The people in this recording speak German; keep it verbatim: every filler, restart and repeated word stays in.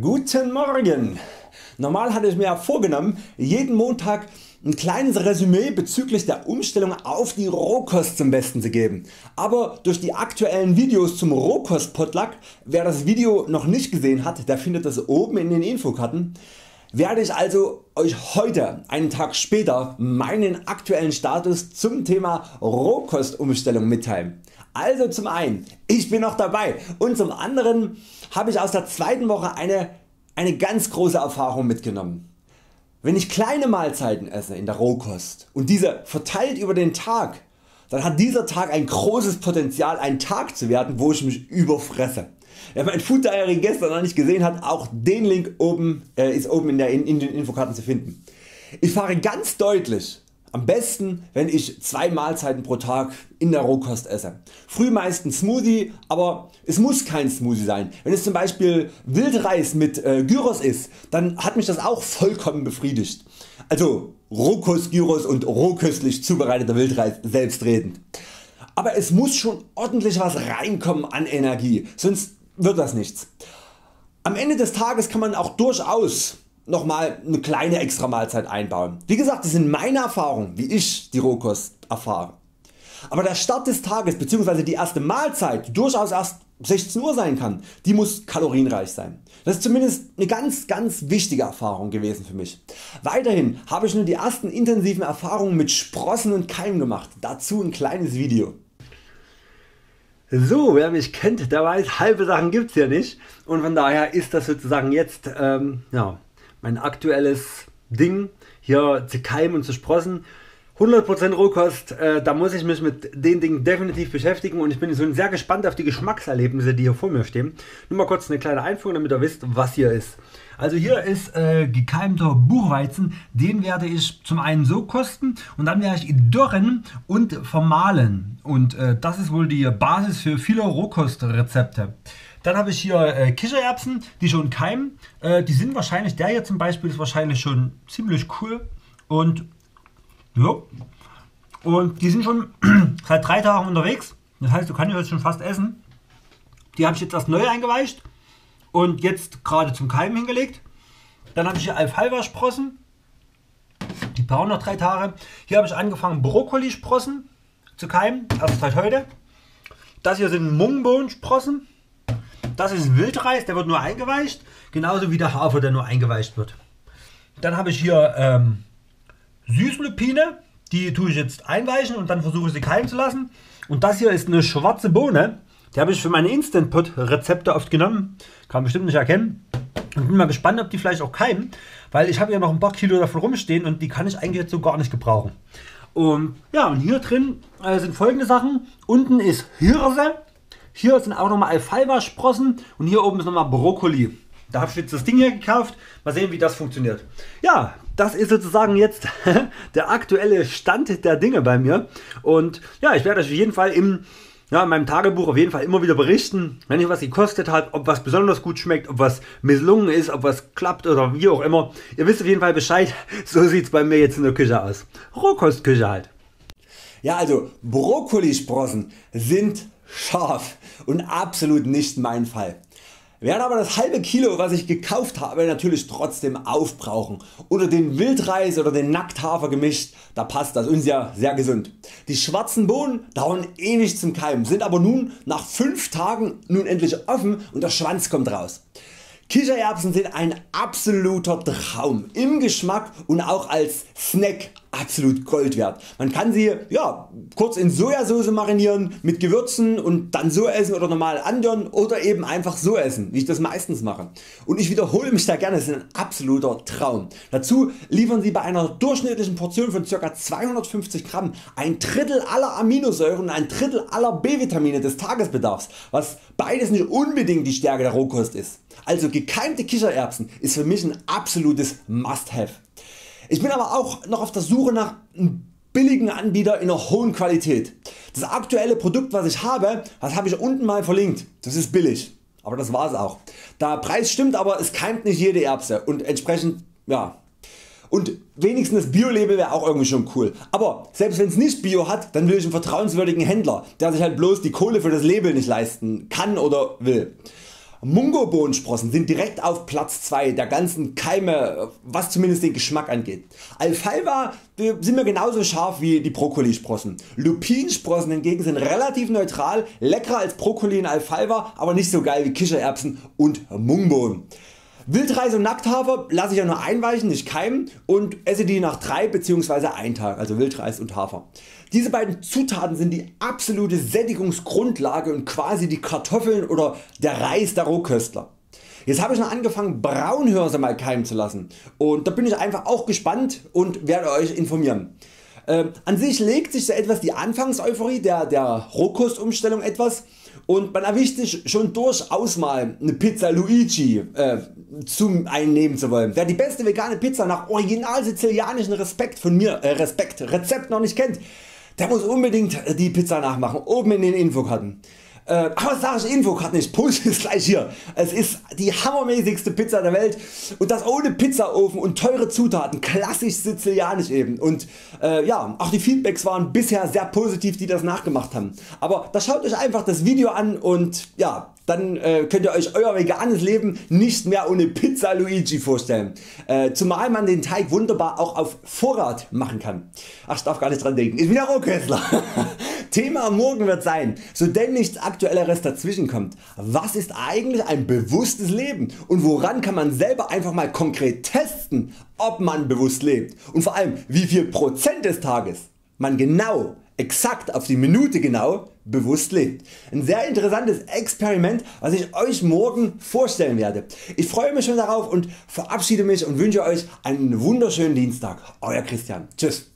Guten Morgen! Normal hatte ich mir ja vorgenommen, jeden Montag ein kleines Resümee bezüglich der Umstellung auf die Rohkost zum Besten zu geben, aber durch die aktuellen Videos zum Rohkost-Potluck, wer das Video noch nicht gesehen hat, der findet das oben in den Infokarten, werde ich also Euch heute einen Tag später meinen aktuellen Status zum Thema Rohkostumstellung mitteilen. Also zum einen, ich bin noch dabei, und zum anderen habe ich aus der zweiten Woche eine, eine ganz große Erfahrung mitgenommen. Wenn ich kleine Mahlzeiten esse in der Rohkost und diese verteilt über den Tag, dann hat dieser Tag ein großes Potenzial, ein Tag zu werden, wo ich mich überfresse. Wer mein Food Diary gestern noch nicht gesehen hat, auch den Link oben, äh, ist oben in, der, in, in den Infokarten zu finden. Ich fahre ganz deutlich am besten, wenn ich zwei Mahlzeiten pro Tag in der Rohkost esse. Früh meist ein Smoothie, aber es muss kein Smoothie sein. Wenn es zum Beispiel Wildreis mit äh, Gyros ist, dann hat mich das auch vollkommen befriedigt. Also Rohkost Gyros und rohköstlich zubereiteter Wildreis selbstredend. Aber es muss schon ordentlich was reinkommen an Energie, sonst wird das nichts. Am Ende des Tages kann man auch durchaus nochmal eine kleine extra Mahlzeit einbauen. Wie gesagt, das sind meine Erfahrungen, wie ich die Rohkost erfahre. Aber der Start des Tages bzw. die erste Mahlzeit durchaus erst sechzehn Uhr sein kann, die muss kalorienreich sein. Das ist zumindest eine ganz ganz wichtige Erfahrung gewesen für mich. Weiterhin habe ich nur die ersten intensiven Erfahrungen mit Sprossen und Keimen gemacht, dazu ein kleines Video. So, wer mich kennt, der weiß, halbe Sachen gibt's hier nicht, und von daher ist das sozusagen jetzt ähm, ja, mein aktuelles Ding, hier zu keimen und zu sprossen. hundert Prozent Rohkost, äh, da muss ich mich mit den Dingen definitiv beschäftigen, und ich bin so sehr gespannt auf die Geschmackserlebnisse, die hier vor mir stehen. Nur mal kurz eine kleine Einführung, damit ihr wisst, was hier ist. Also hier ist äh, gekeimter Buchweizen, den werde ich zum einen so kosten und dann werde ich ihn dürren und vermahlen, und äh, das ist wohl die Basis für viele Rohkostrezepte. Dann habe ich hier äh, Kichererbsen, die schon keimen, äh, die sind wahrscheinlich, der hier zum Beispiel ist wahrscheinlich schon ziemlich cool, und jo. Und die sind schon seit drei Tagen unterwegs, das heißt, du kannst die jetzt schon fast essen. Die habe ich jetzt erst neu eingeweicht und jetzt gerade zum Keimen hingelegt. Dann habe ich hier Alfalfa-Sprossen, die brauchen noch drei Tage. Hier habe ich angefangen, Brokkoli-Sprossen zu keimen, erst seit heute. Das hier sind Mungbohnen-Sprossen, das ist Wildreis, der wird nur eingeweicht, genauso wie der Hafer, der nur eingeweicht wird. Dann habe ich hier ähm, Süßlupine, die tue ich jetzt einweichen und dann versuche ich sie keimen zu lassen. Und das hier ist eine schwarze Bohne, die habe ich für meine Instant Pot Rezepte oft genommen, kann man bestimmt nicht erkennen. Ich bin mal gespannt, ob die vielleicht auch keimen, weil ich habe ja noch ein paar Kilo davon rumstehen und die kann ich eigentlich jetzt so gar nicht gebrauchen. Und ja, und hier drin äh, sind folgende Sachen: unten ist Hirse, hier sind auch nochmal Alfalfa-Sprossen und hier oben ist nochmal Brokkoli. Da habe ich jetzt das Ding hier gekauft, mal sehen, wie das funktioniert. Ja, das ist sozusagen jetzt der aktuelle Stand der Dinge bei mir, und ja, ich werde euch auf jeden Fall im, ja, in meinem Tagebuch auf jeden Fall immer wieder berichten, wenn ich was gekostet habe, ob was besonders gut schmeckt, ob was misslungen ist, ob was klappt oder wie auch immer. Ihr wisst auf jeden Fall Bescheid, so sieht es bei mir jetzt in der Küche aus. Rohkostküche halt. Ja, also Brokkolisprossen sind scharf und absolut nicht mein Fall. Werde aber das halbe Kilo, was ich gekauft habe, natürlich trotzdem aufbrauchen, oder den Wildreis oder den Nackthafer gemischt, da passt das, uns ja sehr gesund. Die schwarzen Bohnen dauern ewig zum Keimen, sind aber nun nach fünf Tagen nun endlich offen und der Schwanz kommt raus. Kichererbsen sind ein absoluter Traum im Geschmack und auch als Snack absolut Gold wert. Man kann sie ja, kurz in Sojasauce marinieren mit Gewürzen und dann so essen oder normal andern oder eben einfach so essen, wie ich das meistens mache. Und ich wiederhole mich da gerne, es ist ein absoluter Traum. Dazu liefern sie bei einer durchschnittlichen Portion von ca. zweihundertfünfzig Gramm ein Drittel aller Aminosäuren und ein Drittel aller B-Vitamine des Tagesbedarfs, was beides nicht unbedingt die Stärke der Rohkost ist. Also gekeimte Kichererbsen ist für mich ein absolutes Must-Have. Ich bin aber auch noch auf der Suche nach einem billigen Anbieter in einer hohen Qualität. Das aktuelle Produkt, was ich habe, das habe ich unten mal verlinkt, das ist billig, aber das war's auch. Der Preis stimmt, aber es keimt nicht jede Erbse und entsprechend ja. Und wenigstens das Bio-Label wäre auch irgendwie schon cool, aber selbst wenn es nicht Bio hat, dann will ich einen vertrauenswürdigen Händler, der sich halt bloß die Kohle für das Label nicht leisten kann oder will. Mungobohnensprossen sind direkt auf Platz zwei der ganzen Keime, was zumindest den Geschmack angeht. Alfalfa sind mir genauso scharf wie die Brokkolisprossen. Lupinsprossen hingegen sind relativ neutral, leckerer als Brokkoli und Alfalfa, aber nicht so geil wie Kichererbsen und Mungbohnen. Wildreis und Nackthafer lasse ich ja nur einweichen, nicht keimen, und esse die nach drei bzw. einem Tag, also Wildreis und Hafer. Diese beiden Zutaten sind die absolute Sättigungsgrundlage und quasi die Kartoffeln oder der Reis der Rohköstler. Jetzt habe ich noch angefangen, Braunhörse mal keimen zu lassen, und da bin ich einfach auch gespannt und werde euch informieren. Ähm, an sich legt sich so etwas die Anfangseuphorie der, der Rohkostumstellung etwas, und man erwischt sich schon durchaus mal eine Pizza Luigi äh, zum einnehmen zu wollen. Wer die beste vegane Pizza nach original sizilianischen Respekt von mir äh, Respekt Rezept noch nicht kennt, der muss unbedingt die Pizza nachmachen, oben in den Infokarten. Äh, aber sag ich Infokarten, ich poste es gleich hier. Es ist die hammermäßigste Pizza der Welt, und das ohne Pizzaofen und teure Zutaten, klassisch sizilianisch eben. Und äh, ja, auch die Feedbacks waren bisher sehr positiv, die das nachgemacht haben. Aber da schaut euch einfach das Video an, und ja, dann äh, könnt ihr euch euer veganes Leben nicht mehr ohne Pizza Luigi vorstellen. Äh, zumal man den Teig wunderbar auch auf Vorrat machen kann. Ach, ich darf gar nicht dran denken, ich bin ja Rohköstler. Thema morgen wird sein, so denn nichts Aktuelleres dazwischen kommt: Was ist eigentlich ein bewusstes Leben, und woran kann man selber einfach mal konkret testen, ob man bewusst lebt, und vor allem wie viel Prozent des Tages man genau, exakt auf die Minute genau bewusst lebt. Ein sehr interessantes Experiment, was ich euch morgen vorstellen werde. Ich freue mich schon darauf und verabschiede mich und wünsche euch einen wunderschönen Dienstag. Euer Christian. Tschüss.